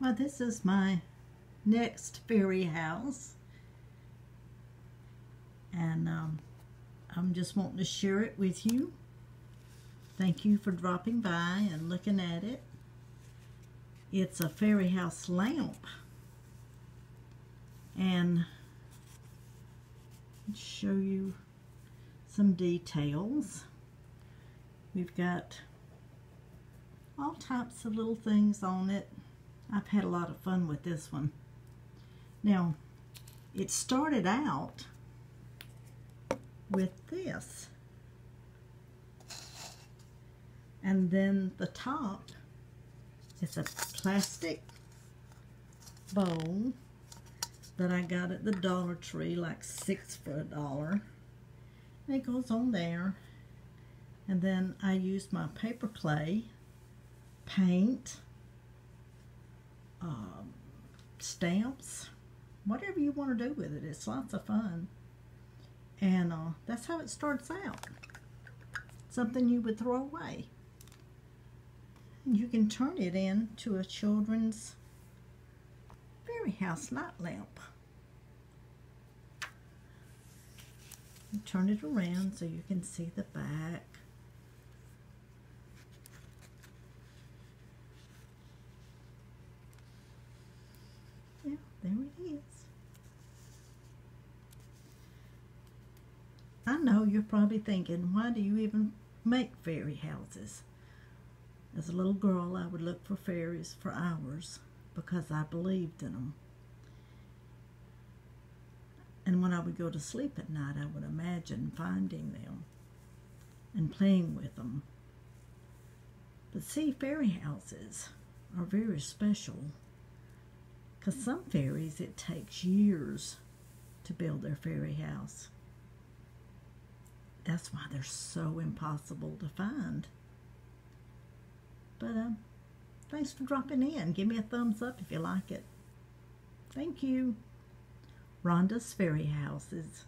Well, this is my next fairy house, and I'm just wanting to share it with you. Thank you for dropping by and looking at it. It's a fairy house lamp, and I'll show you some details. We've got all types of little things on it. I've had a lot of fun with this one. Now, it started out with this, and then the top is a plastic bowl that I got at the Dollar Tree, like 6 for $1. And it goes on there, and then I used my paper clay paint, stamps, whatever you want to do with it. It's lots of fun. And that's how it starts out. Something you would throw away. And you can turn it into a children's fairy house night lamp. You turn it around so you can see the back. There it is. I know you're probably thinking, why do you even make fairy houses? As a little girl, I would look for fairies for hours because I believed in them. And when I would go to sleep at night, I would imagine finding them and playing with them. But see, fairy houses are very special. Because some fairies, it takes years to build their fairy house. That's why they're so impossible to find. But thanks for dropping in. Give me a thumbs up if you like it. Thank you. Rhonda's Fairy Houses.